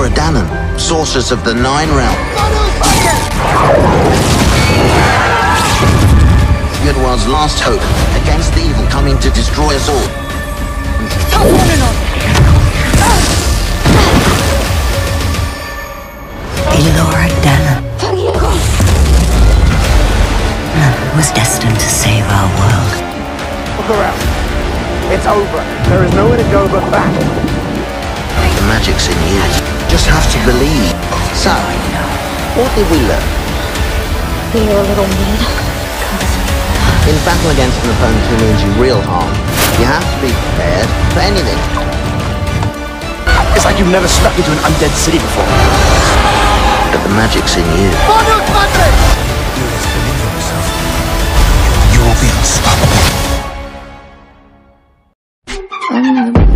Elora Danan, Sorceress of the Nine Realms. Good world's last hope against the evil coming to destroy us all. Elora Danan. None was destined to save our world. Look around. It's over. There is nowhere to go but back. The magic's in you. Just have to believe. So, what did we learn? Be your little maid. In battle against an opponent who means you real harm, you have to be prepared for anything. It's like you've never snuck into an undead city before. But the magic's in you. Do this, believe in yourself. You will be unstoppable.